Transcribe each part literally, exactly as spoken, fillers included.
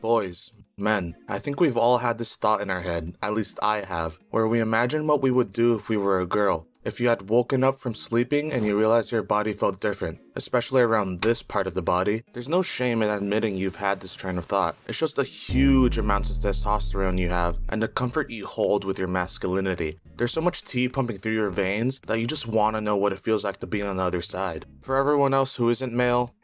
Boys, men, I think we've all had this thought in our head, at least I have, where we imagine what we would do if we were a girl. If you had woken up from sleeping and you realized your body felt different, especially around this part of the body, there's no shame in admitting you've had this train of thought. It shows the huge amounts of testosterone you have and the comfort you hold with your masculinity. There's so much tea pumping through your veins that you just want to know what it feels like to be on the other side. For everyone else who isn't male,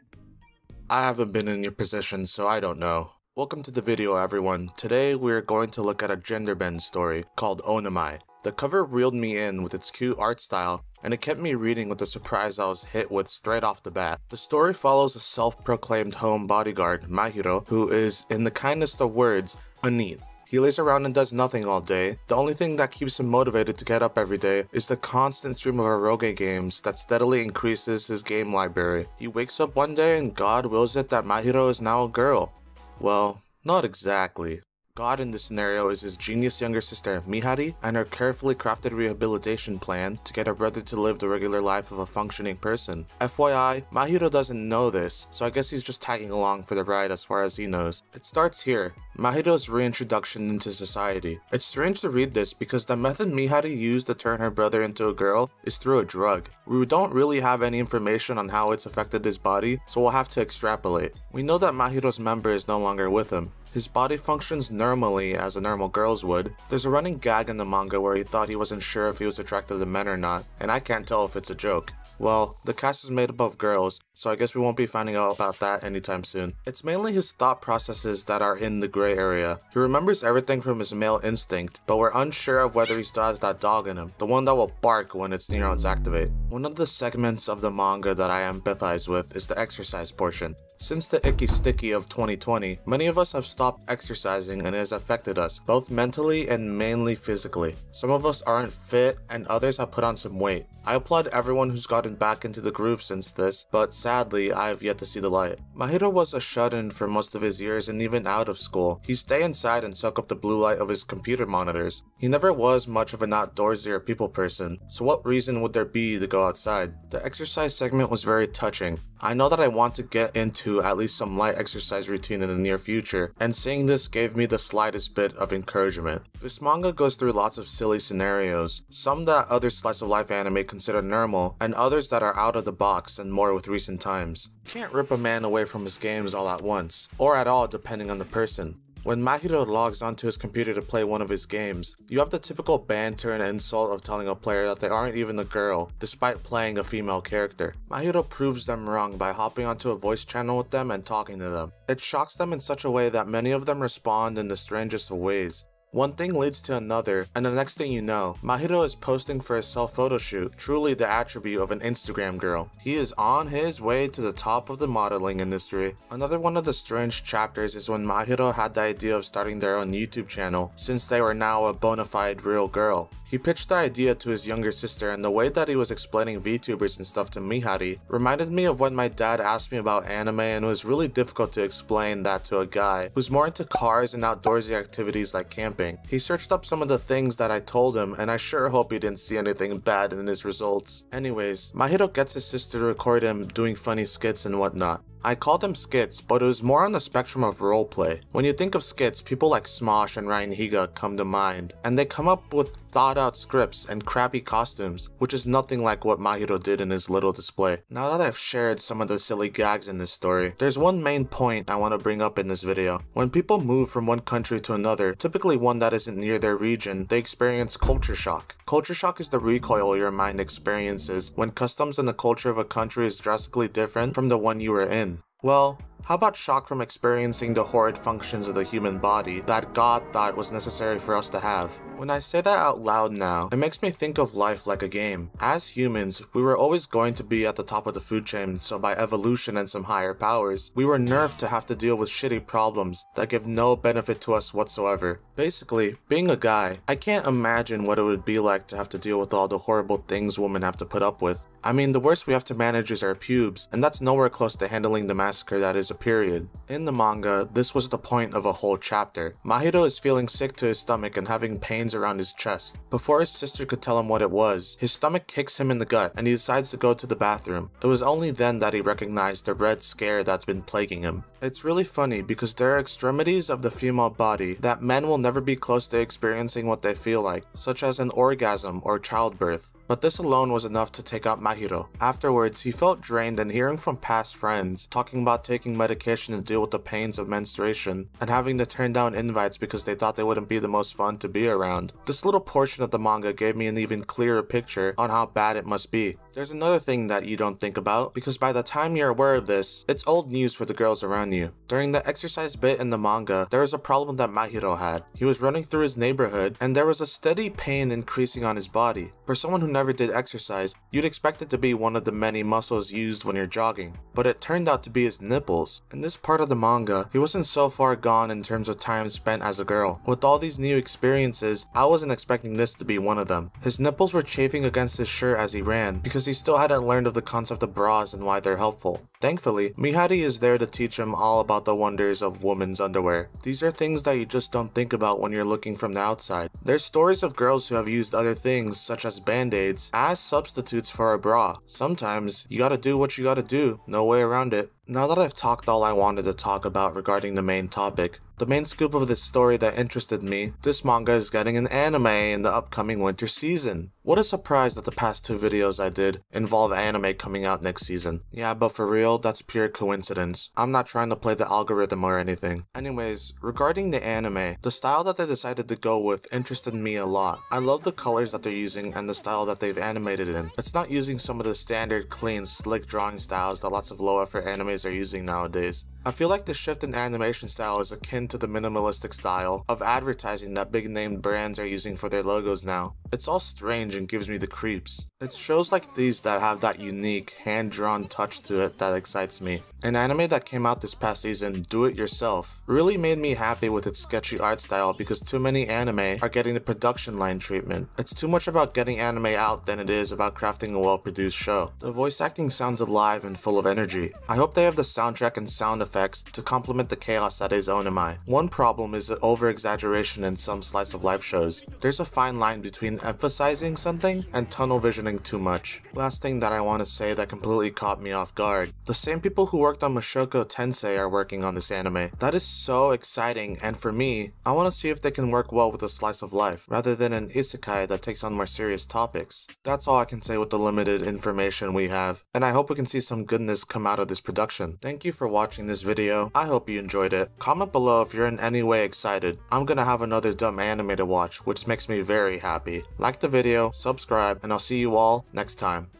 I haven't been in your position, so I don't know. Welcome to the video, everyone. Today we are going to look at a gender bend story called ONIMAI. The cover reeled me in with its cute art style, and it kept me reading with the surprise I was hit with straight off the bat. The story follows a self-proclaimed home bodyguard, Mahiro, who is, in the kindest of words, a neat. He lays around and does nothing all day. The only thing that keeps him motivated to get up every day is the constant stream of eroge games that steadily increases his game library. He wakes up one day and God wills it that Mahiro is now a girl. Well, not exactly. God in this scenario is his genius younger sister, Mihari, and her carefully crafted rehabilitation plan to get her brother to live the regular life of a functioning person. F Y I, Mahiro doesn't know this, so I guess he's just tagging along for the ride as far as he knows. It starts here, Mahiro's reintroduction into society. It's strange to read this because the method Mihari used to turn her brother into a girl is through a drug. We don't really have any information on how it's affected his body, so we'll have to extrapolate. We know that Mahiro's member is no longer with him. His body functions normally as a normal girl's would. There's a running gag in the manga where he thought he wasn't sure if he was attracted to men or not, and I can't tell if it's a joke. Well, the cast is made up of girls, so I guess we won't be finding out about that anytime soon. It's mainly his thought processes that are in the gray area. He remembers everything from his male instinct, but we're unsure of whether he still has that dog in him, the one that will bark when its neurons activate. One of the segments of the manga that I empathize with is the exercise portion. Since the icky sticky of twenty twenty, many of us have stopped exercising and it has affected us, both mentally and mainly physically. Some of us aren't fit and others have put on some weight. I applaud everyone who's gotten back into the groove since this, but sadly, I have yet to see the light. Mahiro was a shut-in for most of his years and even out of school. He'd stay inside and soak up the blue light of his computer monitors. He never was much of an outdoorsy or people person, so what reason would there be to go outside? The exercise segment was very touching. I know that I want to get into at least some light exercise routine in the near future, and seeing this gave me the slightest bit of encouragement. This manga goes through lots of silly scenarios, some that other slice of life anime consider normal, and others that are out of the box and more with recent times. You can't rip a man away from his games all at once, or at all depending on the person. When Mahiro logs onto his computer to play one of his games, you have the typical banter and insult of telling a player that they aren't even a girl, despite playing a female character. Mahiro proves them wrong by hopping onto a voice channel with them and talking to them. It shocks them in such a way that many of them respond in the strangest of ways. One thing leads to another, and the next thing you know, Mahiro is posting for his self photo shoot, truly the attribute of an Instagram girl. He is on his way to the top of the modeling industry. Another one of the strange chapters is when Mahiro had the idea of starting their own YouTube channel, since they were now a bona fide real girl. He pitched the idea to his younger sister, and the way that he was explaining VTubers and stuff to Mihari reminded me of when my dad asked me about anime, and it was really difficult to explain that to a guy who's more into cars and outdoorsy activities like camping. He searched up some of the things that I told him, and I sure hope he didn't see anything bad in his results. Anyways, Mahiro gets his sister to record him doing funny skits and whatnot. I call them skits, but it was more on the spectrum of roleplay. When you think of skits, people like Smosh and Ryan Higa come to mind, and they come up with thought-out scripts and crappy costumes, which is nothing like what Mahiro did in his little display. Now that I've shared some of the silly gags in this story, there's one main point I want to bring up in this video. When people move from one country to another, typically one that isn't near their region, they experience culture shock. Culture shock is the recoil your mind experiences when customs and the culture of a country is drastically different from the one you were in. Well, how about shock from experiencing the horrid functions of the human body that God thought was necessary for us to have? When I say that out loud now, it makes me think of life like a game. As humans, we were always going to be at the top of the food chain, so by evolution and some higher powers, we were nerfed to have to deal with shitty problems that give no benefit to us whatsoever. Basically, being a guy, I can't imagine what it would be like to have to deal with all the horrible things women have to put up with. I mean, the worst we have to manage is our pubes, and that's nowhere close to handling the massacre that is a period. In the manga, this was the point of a whole chapter. Mahiro is feeling sick to his stomach and having pains around his chest. Before his sister could tell him what it was, his stomach kicks him in the gut and he decides to go to the bathroom. It was only then that he recognized the red scare that's been plaguing him. It's really funny because there are extremities of the female body that men will never be close to experiencing what they feel like, such as an orgasm or childbirth. But this alone was enough to take out Mahiro. Afterwards, he felt drained, and hearing from past friends talking about taking medication to deal with the pains of menstruation and having to turn down invites because they thought they wouldn't be the most fun to be around. This little portion of the manga gave me an even clearer picture on how bad it must be. There's another thing that you don't think about, because by the time you're aware of this, it's old news for the girls around you. During the exercise bit in the manga, there was a problem that Mahiro had. He was running through his neighborhood, and there was a steady pain increasing on his body. For someone who never did exercise, you'd expect it to be one of the many muscles used when you're jogging, but it turned out to be his nipples. In this part of the manga, he wasn't so far gone in terms of time spent as a girl. With all these new experiences, I wasn't expecting this to be one of them. His nipples were chafing against his shirt as he ran, because he still hadn't learned of the concept of bras and why they're helpful. Thankfully, Mihari is there to teach him all about the wonders of women's underwear. These are things that you just don't think about when you're looking from the outside. There's stories of girls who have used other things, such as band-aids, as substitutes for a bra. Sometimes, you gotta do what you gotta do, no way around it. Now that I've talked all I wanted to talk about regarding the main topic, the main scoop of this story that interested me, this manga is getting an anime in the upcoming winter season. What a surprise that the past two videos I did involve anime coming out next season. Yeah, but for real, that's pure coincidence. I'm not trying to play the algorithm or anything. Anyways, regarding the anime, the style that they decided to go with interested me a lot. I love the colors that they're using and the style that they've animated in. It's not using some of the standard, clean, slick drawing styles that lots of low-effort anime are using nowadays. I feel like the shift in animation style is akin to the minimalistic style of advertising that big name brands are using for their logos now. It's all strange and gives me the creeps. It's shows like these that have that unique, hand-drawn touch to it that excites me. An anime that came out this past season, Do It Yourself, really made me happy with its sketchy art style because too many anime are getting the production line treatment. It's too much about getting anime out than it is about crafting a well-produced show. The voice acting sounds alive and full of energy. I hope they have the soundtrack and sound effects to complement the chaos that is ONIMAI. One problem is the over-exaggeration in some slice-of-life shows. There's a fine line between emphasizing something and tunnel visioning too much. Last thing that I want to say that completely caught me off guard. The same people who worked on Mushoku Tensei are working on this anime. That is so exciting, and for me, I want to see if they can work well with a slice of life, rather than an isekai that takes on more serious topics. That's all I can say with the limited information we have, and I hope we can see some goodness come out of this production. Thank you for watching this video. I hope you enjoyed it. Comment below if you're in any way excited. I'm gonna have another dumb anime to watch, which makes me very happy. Like the video, subscribe, and I'll see you all next time.